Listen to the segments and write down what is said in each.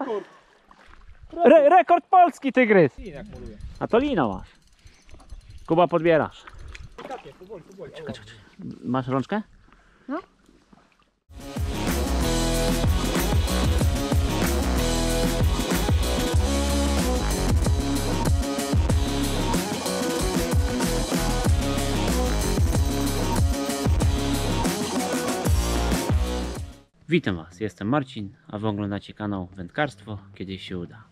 Rekord. Rekord polski, tygrys. A to lina masz. Kuba, podbierasz. Powoli. Czekaj. Masz rączkę? No. Witam Was, jestem Marcin, a Wy oglądacie kanał Wędkarstwo Kiedyś się uda.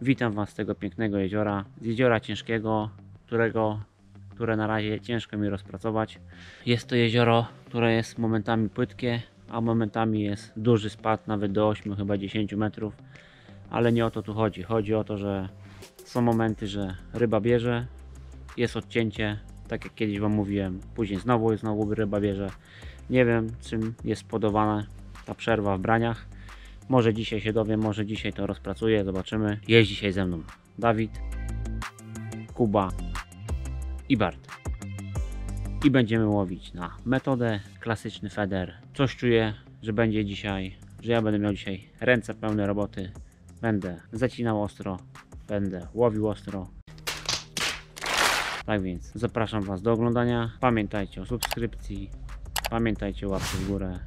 Witam Was z tego pięknego jeziora, z jeziora ciężkiego, które na razie ciężko mi rozpracować. Jest to jezioro, które jest momentami płytkie, a momentami jest duży spad, nawet do 8, chyba 10 metrów. Ale nie o to tu chodzi. Chodzi o to, że są momenty, że ryba bierze, jest odcięcie, tak jak kiedyś Wam mówiłem, później znowu ryba bierze. Nie wiem, czym jest powodowana ta przerwa w braniach. Może dzisiaj się dowiem, może dzisiaj to rozpracuję, zobaczymy. Jest dzisiaj ze mną Dawid, Kuba i Bart. I będziemy łowić na metodę, klasyczny feder. Coś czuję, że będzie dzisiaj, że ja będę miał dzisiaj ręce pełne roboty. Będę zacinał ostro, będę łowił ostro. Tak więc zapraszam Was do oglądania. Pamiętajcie o subskrypcji, pamiętajcie o łapce w górę.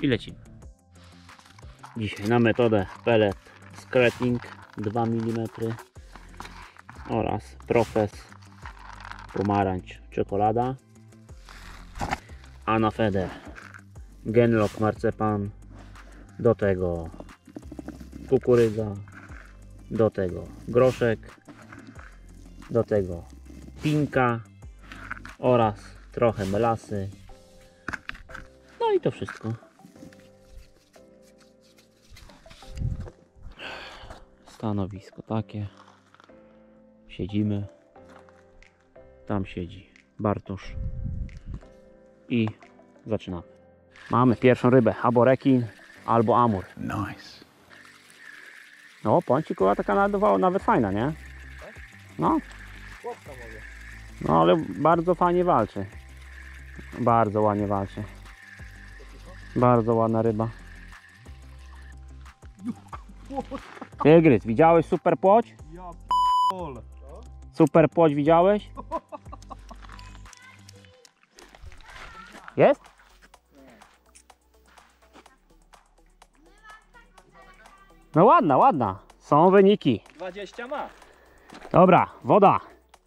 I lecimy. Dzisiaj na metodę pelet Skretning 2 mm oraz Profes pomarańcz czekolada, a na feder Genlock marcepan, do tego kukurydza, do tego groszek, do tego pinka oraz trochę melasy. No i to wszystko. Stanowisko takie. Siedzimy. Tam siedzi Bartusz. I zaczynamy. Mamy pierwszą rybę. Albo rekin, albo amur. Nice. No, pończykowa taka nadawała, nawet fajna, nie? No. No, ale bardzo fajnie walczy. Bardzo ładnie walczy. Bardzo ładna ryba. Tygrys, widziałeś super płoć? Ja p***ole. Super płoć widziałeś? Jest? No ładna, ładna. Są wyniki. 20 ma. Dobra, woda.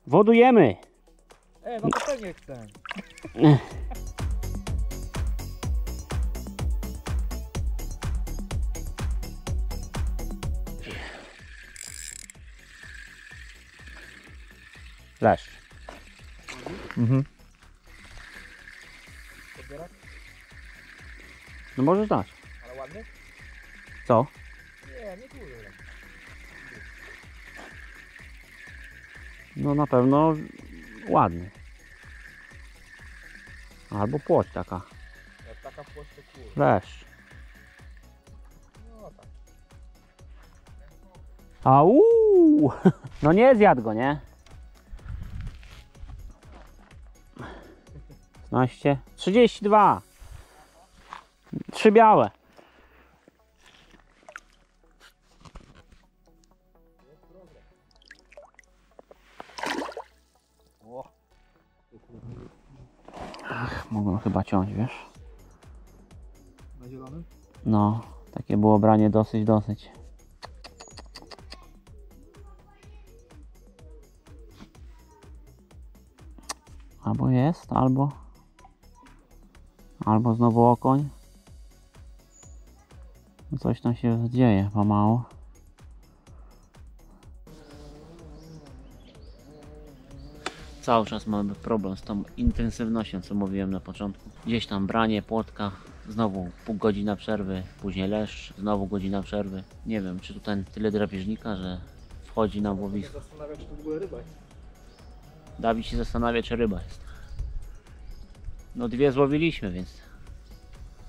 Wodujemy. No to pewnie chcę. Leszcz. Mhm. Podbierak? No możesz dać. Ale ładny? Co? Nie dużo. No na pewno ładny. Albo płoć taka. Jak taka płoć to kurde. Leszcz. No tak. Auuu! No nie zjadł go, nie? 15, 32, 3 białe. Ach, mogą chyba ciąć, wiesz? Na zielonym? No, takie było branie dosyć. Albo jest, albo znowu okoń. Coś tam się dzieje pomału. Cały czas mamy problem z tą intensywnością, co mówiłem na początku. Gdzieś tam branie, płotka, znowu pół godzina przerwy, później leszcz, znowu godzina przerwy. Nie wiem, czy tutaj tyle drapieżnika, że wchodzi na łowisko. Zastanawiam się, czy to w ogóle ryba jest. Dawid się zastanawia, czy ryba jest. No dwie złowiliśmy, więc...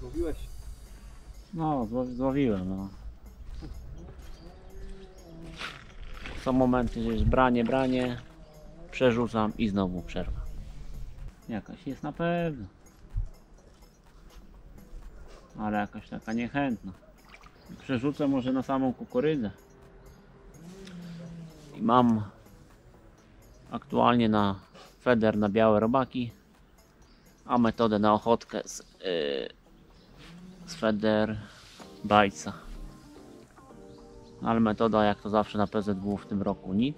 Złowiłeś? No, złowiłem, no. Są momenty, że jest branie, przerzucam i znowu przerwa. Jakaś jest na pewno. Ale jakaś taka niechętna. Przerzucę może na samą kukurydzę. I mam aktualnie na feder na białe robaki, a metodę na ochotkę z feder bajca. Ale metoda jak to zawsze na PZW w tym roku nic.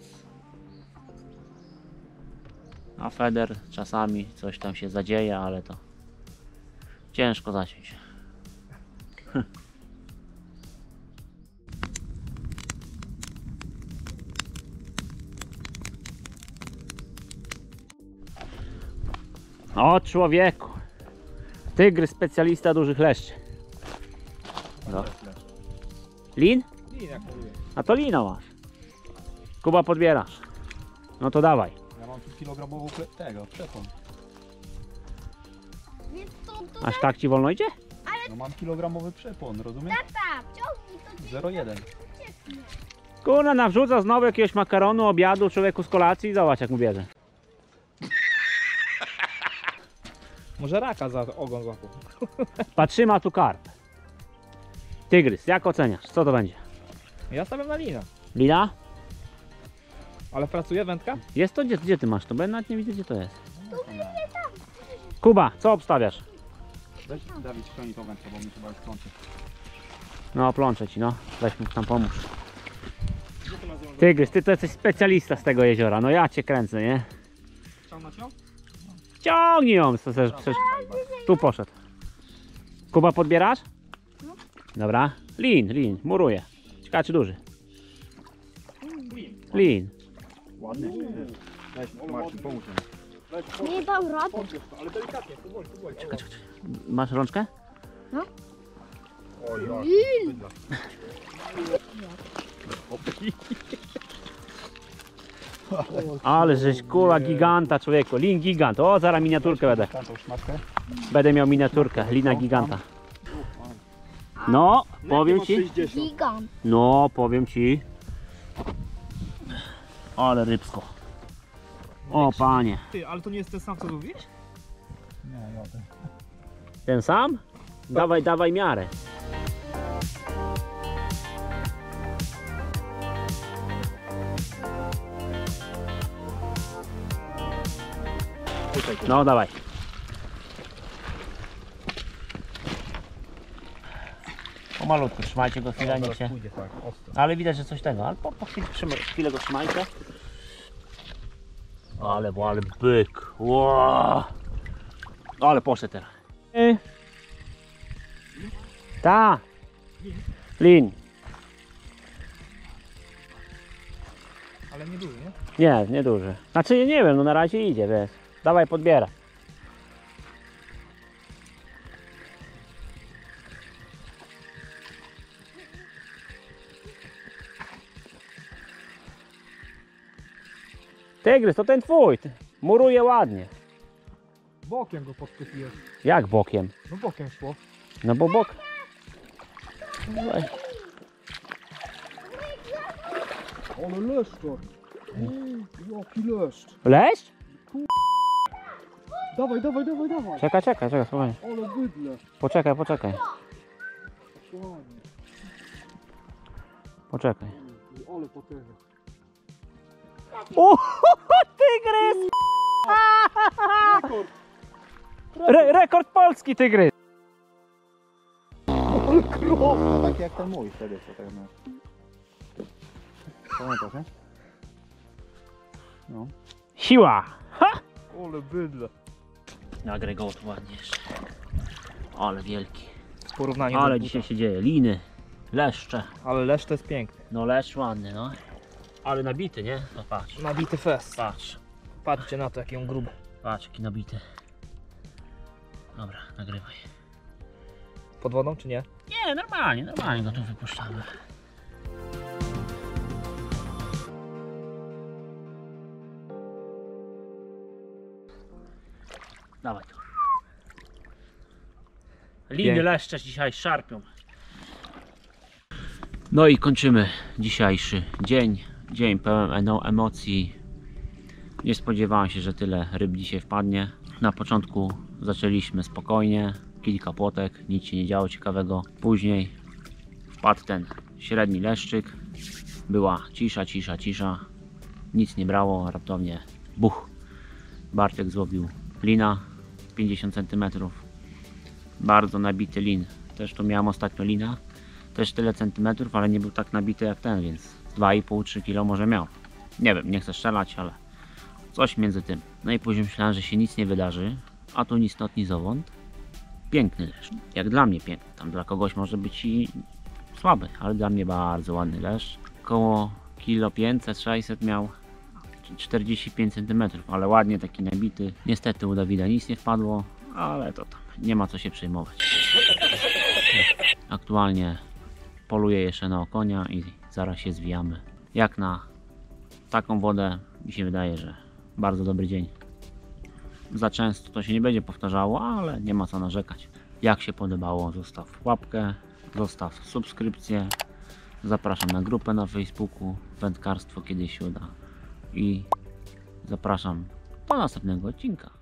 A feder czasami coś tam się zadzieje, ale to ciężko zasiąść. O człowieku, tygrys specjalista dużych leszczy. No. Lin? A to lina masz. Kuba, podbierasz. No to dawaj. Ja mam tu kilogramową tego, przepon. Aż tak ci wolno idzie? No mam kilogramowy przepon, rozumiesz? Tata, ciągnij to. 0,1. Kurna, nawrzuca znowu jakiegoś makaronu, obiadu, człowieku z kolacji i zobacz jak mu bierze. Może raka za ogon złapał. Patrzyma tu karp. Tygrys, jak oceniasz? Co to będzie? Ja stawiam na linę. Lina? Ale pracuje wędka? Jest to? Gdzie ty masz to? Bo ja nawet nie widzę gdzie to jest. Kuba, co obstawiasz? Weź Dawid, ściągnij tą wędkę, bo mi chyba już plącze. No plącze ci, no. Weź mi tam pomóż. Tygrys, ty to jesteś specjalista z tego jeziora. No ja cię kręcę, nie? Ściągnąć ją? Ciągnij ją! Tu poszedł. Kuba, podbierasz? Dobra. Lin, muruje. Ciekawe czy duży. Lin. Ładny. Nie dał rady. Ale delikatnie, tu boli. Czekaj. Masz rączkę? No. Lin! Ale żeś kula giganta, człowieku. Lin gigant. O, zaraz miniaturkę będę. Będę miał miniaturkę. Lina giganta. No, powiem ci. No, powiem ci. Ale rybsko. O, panie. Ty, ale to nie jest ten sam, co mówisz? Nie, ja ten. Ten sam? Dawaj miarę. No dawaj. Pomalutku trzymajcie go chwilę, niech się... Ale widać, że coś tego, ale po chwilę go trzymajcie. Ale byk. Wow. Ale poszedł teraz. Ta. Lin. Ale nie duży, nie? Nie duży. Znaczy nie wiem, no na razie idzie, wiesz. Dawaj, podbiera. Tygrys, to ten twój. Muruje ładnie. Bokiem go podkupiłeś. Jak bokiem? No bokiem szło. No bo bok... Ale leszcz to. Jaki leszcz. Leszcz? Dawaj. Czekaj, słuchaj. Ale bydle. Poczekaj. Poczekaj. Ale potęga. O, tygrys! Rekord polski, tygrys! Tak jak ten mój wtedy, co tak masz. Pamiętasz, nie? No. Siła! Ha! Ale bydle. Agregot ładnie jeszcze. Ale wielki. W porównaniu do buta. Dzisiaj się dzieje. Liny, leszcze. Ale leszcz to jest piękny. No leszcz ładny, no. Ale nabity, nie? No patrz. Nabity fest. Patrzcie na to, jaki on gruby. Patrz, jaki nabity. Dobra, nagrywaj. Pod wodą czy nie? Nie, normalnie go tu wypuszczamy. Dawaj tu. Liny leszcze dzisiaj szarpią. No i kończymy dzisiejszy dzień. Dzień pełen emocji. Nie spodziewałem się, że tyle ryb dzisiaj wpadnie. Na początku zaczęliśmy spokojnie. Kilka płotek, nic się nie działo ciekawego. Później Padł ten średni leszczyk. Była cisza. Nic nie brało, raptownie buch. Bartek złowił lina 50 cm. Bardzo nabity lin. Też tu miałem ostatnio lina. Też tyle centymetrów, ale nie był tak nabity jak ten, więc 2,5-3 kg może miał. Nie wiem, nie chcę strzelać, ale coś między tym. No i później myślałem, że się nic nie wydarzy, a tu ni stąd, ni zowąd. Piękny leszcz. Jak dla mnie piękny. Tam dla kogoś może być i słaby, ale dla mnie bardzo ładny leszcz. Koło 1,5 kg, 600 miał, 45 cm, ale ładnie taki nabity. Niestety u Dawida nic nie wpadło, ale to tam nie ma co się przejmować. Aktualnie poluję jeszcze na okonia i zaraz się zwijamy. Jak na taką wodę mi się wydaje, że bardzo dobry dzień. Za często to się nie będzie powtarzało, ale nie ma co narzekać. Jak się podobało, zostaw łapkę, zostaw subskrypcję. Zapraszam na grupę na Facebooku Wędkarstwo Kiedyś się Uda. I zapraszam do następnego odcinka.